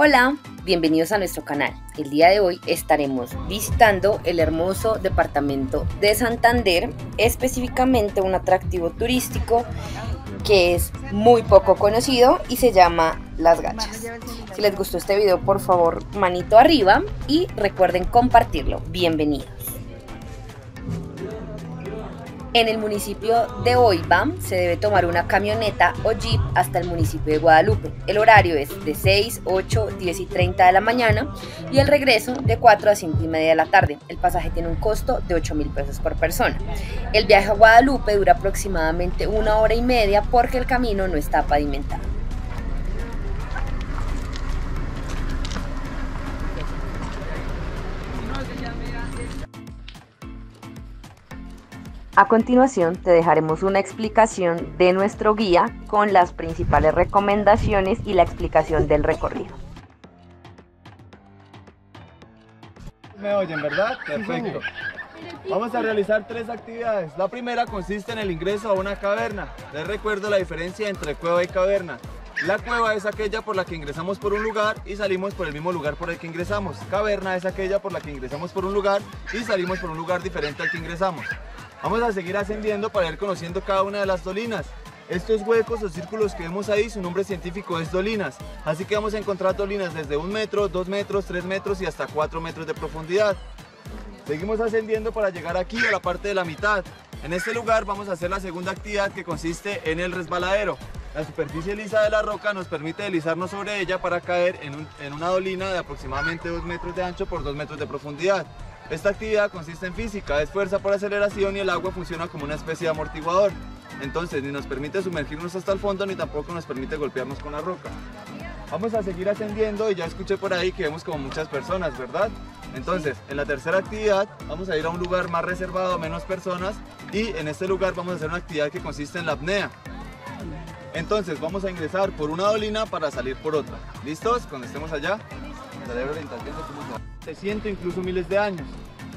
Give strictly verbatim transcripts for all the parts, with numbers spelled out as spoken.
Hola, bienvenidos a nuestro canal. El día de hoy estaremos visitando el hermoso departamento de Santander, específicamente un atractivo turístico que es muy poco conocido y se llama Las Gachas. Si les gustó este video, por favor, manito arriba y recuerden compartirlo. Bienvenidos. En el municipio de Oiba se debe tomar una camioneta o jeep hasta el municipio de Guadalupe. El horario es de seis, ocho, diez y treinta de la mañana y el regreso de cuatro a cinco y media de la tarde. El pasaje tiene un costo de ocho mil pesos por persona. El viaje a Guadalupe dura aproximadamente una hora y media porque el camino no está pavimentado. A continuación te dejaremos una explicación de nuestro guía con las principales recomendaciones y la explicación del recorrido. ¿Me oyen, verdad? Perfecto. Vamos a realizar tres actividades. La primera consiste en el ingreso a una caverna. Les recuerdo la diferencia entre cueva y caverna. La cueva es aquella por la que ingresamos por un lugar y salimos por el mismo lugar por el que ingresamos. Caverna es aquella por la que ingresamos por un lugar y salimos por un lugar diferente al que ingresamos. Vamos a seguir ascendiendo para ir conociendo cada una de las dolinas. Estos huecos o círculos que vemos ahí, su nombre científico es dolinas. Así que vamos a encontrar dolinas desde un metro, dos metros, tres metros y hasta cuatro metros de profundidad. Seguimos ascendiendo para llegar aquí a la parte de la mitad. En este lugar vamos a hacer la segunda actividad que consiste en el resbaladero. La superficie lisa de la roca nos permite deslizarnos sobre ella para caer en, un, en una dolina de aproximadamente dos metros de ancho por dos metros de profundidad. Esta actividad consiste en física, es fuerza por aceleración y el agua funciona como una especie de amortiguador. Entonces ni nos permite sumergirnos hasta el fondo ni tampoco nos permite golpearnos con la roca. Vamos a seguir ascendiendo y ya escuché por ahí que vemos como muchas personas, ¿verdad? Entonces en la tercera actividad vamos a ir a un lugar más reservado, menos personas, y en este lugar vamos a hacer una actividad que consiste en la apnea. Entonces vamos a ingresar por una dolina para salir por otra. ¿Listos? Cuando estemos allá, estaré orientando cómo se va. De cientos, incluso miles de años.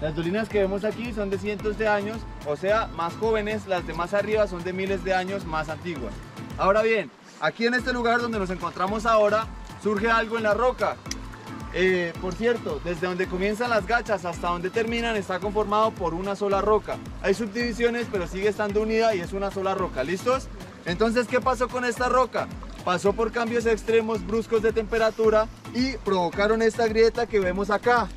Las dolinas que vemos aquí son de cientos de años, o sea, más jóvenes. Las de más arriba son de miles de años más antiguas. Ahora bien, aquí en este lugar donde nos encontramos ahora, surge algo en la roca. Eh, por cierto, desde donde comienzan las gachas hasta donde terminan está conformado por una sola roca. Hay subdivisiones, pero sigue estando unida y es una sola roca. ¿Listos? Entonces, ¿qué pasó con esta roca? Pasó por cambios extremos bruscos de temperatura y provocaron esta grieta que vemos acá.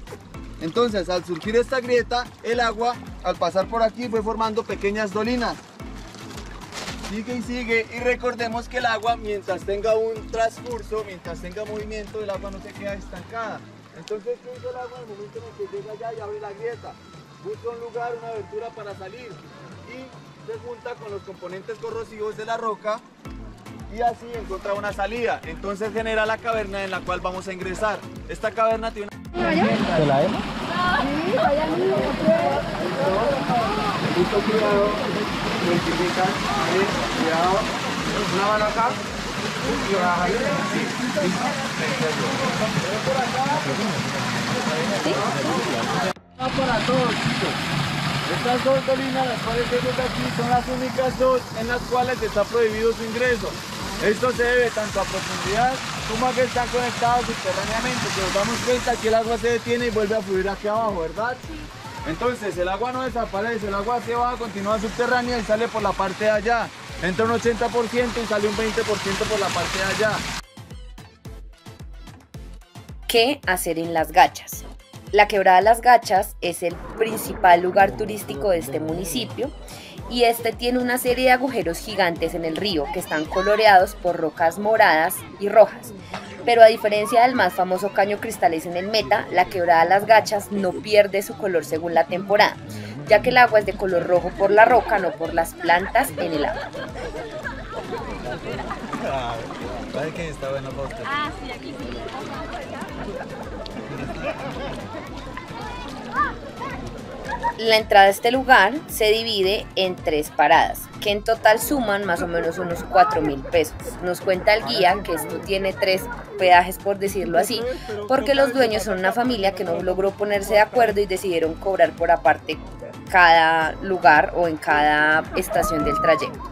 Entonces, al surgir esta grieta, el agua al pasar por aquí fue formando pequeñas dolinas. Sigue y sigue, y recordemos que el agua, mientras tenga un transcurso, mientras tenga movimiento, el agua no se queda estancada. Entonces, ¿qué hizo el agua? En el momento en el que llega allá y abre la grieta, busca un lugar, una abertura para salir y se junta con los componentes corrosivos de la roca. Y así encuentra una salida. Entonces genera la caverna en la cual vamos a ingresar. Esta caverna tiene una... ¿Te la vemos? Sí, vaya amigo. Mucho cuidado. Multiplica. Cuidado. Una mano acá. Y bajas ahí. Va para todos, chicos. Estas dos dolinas, las cuales vemos aquí, son las únicas dos en las cuales está prohibido su ingreso. Esto se debe tanto a profundidad como a que están conectados subterráneamente, que nos damos cuenta que el agua se detiene y vuelve a fluir aquí abajo, ¿verdad? Sí. Entonces el agua no desaparece, el agua se va, continúa subterránea y sale por la parte de allá. Entra un ochenta por ciento y sale un veinte por ciento por la parte de allá. ¿Qué hacer en Las Gachas? La quebrada Las Gachas es el principal lugar turístico de este municipio y este tiene una serie de agujeros gigantes en el río que están coloreados por rocas moradas y rojas. Pero a diferencia del más famoso Caño Cristales en el Meta, la quebrada Las Gachas no pierde su color según la temporada, ya que el agua es de color rojo por la roca, no por las plantas en el agua. La entrada a este lugar se divide en tres paradas, que en total suman más o menos unos cuatro mil pesos. Nos cuenta el guía que esto tiene tres peajes, por decirlo así, porque los dueños son una familia que no logró ponerse de acuerdo y decidieron cobrar por aparte cada lugar o en cada estación del trayecto.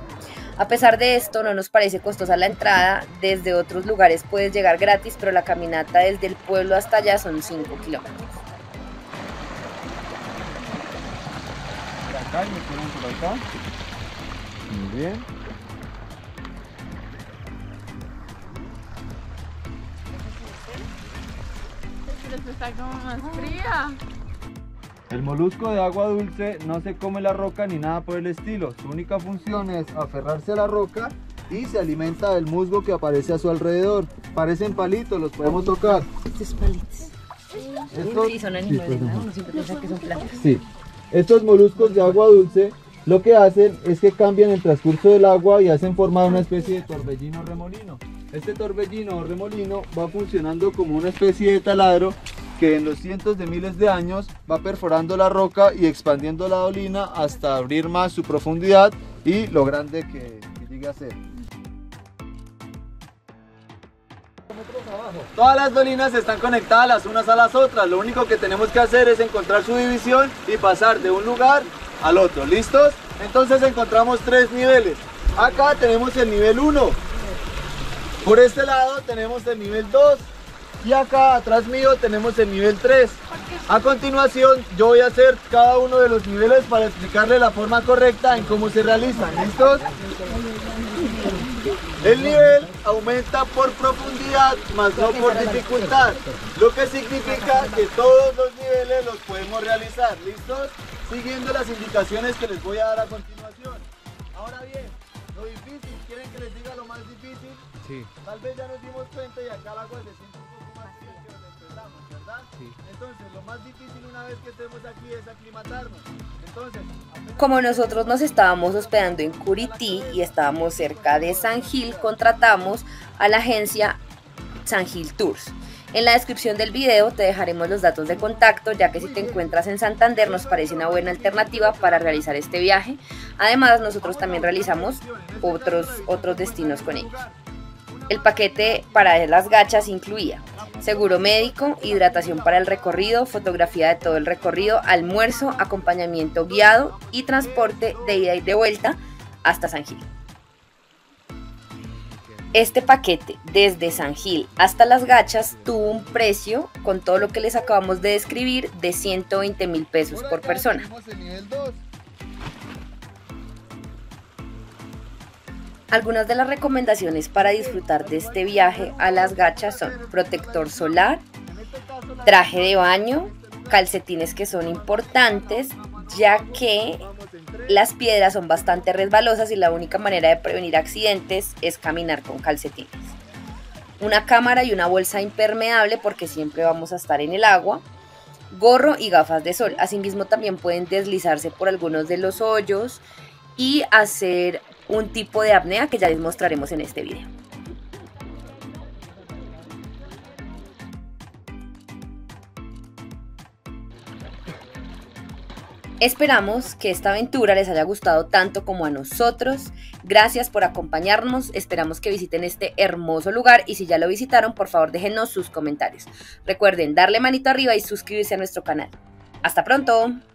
A pesar de esto, no nos parece costosa la entrada, desde otros lugares puedes llegar gratis, pero la caminata desde el pueblo hasta allá son cinco kilómetros. Acá, por acá. Muy bien. Pero está como más fría. El molusco de agua dulce no se come la roca ni nada por el estilo. Su única función es aferrarse a la roca y se alimenta del musgo que aparece a su alrededor. Parecen palitos, los podemos tocar. Estos palitos. Estos... Sí, son animales, sí, ¿no? Uno siempre piensa que son plantas. Sí. Estos moluscos de agua dulce lo que hacen es que cambian el transcurso del agua y hacen formar una especie de torbellino remolino. Este torbellino o remolino va funcionando como una especie de taladro que en los cientos de miles de años va perforando la roca y expandiendo la dolina hasta abrir más su profundidad y lo grande que, que llegue a ser. Todas las dolinas están conectadas las unas a las otras, lo único que tenemos que hacer es encontrar su división y pasar de un lugar al otro. ¿Listos? Entonces encontramos tres niveles. Acá tenemos el nivel uno, por este llado tenemos el nivel dos, y acá atrás mío tenemos el nivel tres. A continuación yo voy a hacer cada uno de los niveles para explicarle la forma correcta en cómo se realizan. ¿Listos? El nivel aumenta por profundidad más no por dificultad, lo que significa que todos los niveles los podemos realizar. ¿Listos? Siguiendo las indicaciones que les voy a dar a continuación. Ahora bien, lo difícil, ¿quieren que les diga lo más difícil? Sí. Tal vez ya nos dimos cuenta y acá el agua se siente un poco más fría que donde empezamos, ¿verdad? Sí. Entonces, lo más difícil una vez que estemos aquí es aclimatarnos. Entonces, apenas... Como nosotros nos estábamos hospedando en Curití y estábamos cerca de San Gil, contratamos a la agencia San Gil Tours. En la descripción del video te dejaremos los datos de contacto, ya que si te encuentras en Santander nos parece una buena alternativa para realizar este viaje. Además, nosotros también realizamos otros, otros destinos con ellos. El paquete para Las Gachas incluía seguro médico, hidratación para el recorrido, fotografía de todo el recorrido, almuerzo, acompañamiento guiado y transporte de ida y de vuelta hasta San Gil. Este paquete desde San Gil hasta Las Gachas tuvo un precio, con todo lo que les acabamos de describir, de ciento veinte mil pesos por persona. Algunas de las recomendaciones para disfrutar de este viaje a Las Gachas son protector solar, traje de baño, calcetines, que son importantes ya que las piedras son bastante resbalosas y la única manera de prevenir accidentes es caminar con calcetines. Una cámara y una bolsa impermeable porque siempre vamos a estar en el agua, gorro y gafas de sol. Asimismo también pueden deslizarse por algunos de los hoyos y hacer un tipo de apnea que ya les mostraremos en este video. Esperamos que esta aventura les haya gustado tanto como a nosotros. Gracias por acompañarnos, esperamos que visiten este hermoso lugar y si ya lo visitaron, por favor déjenos sus comentarios. Recuerden darle manito arriba y suscribirse a nuestro canal. ¡Hasta pronto!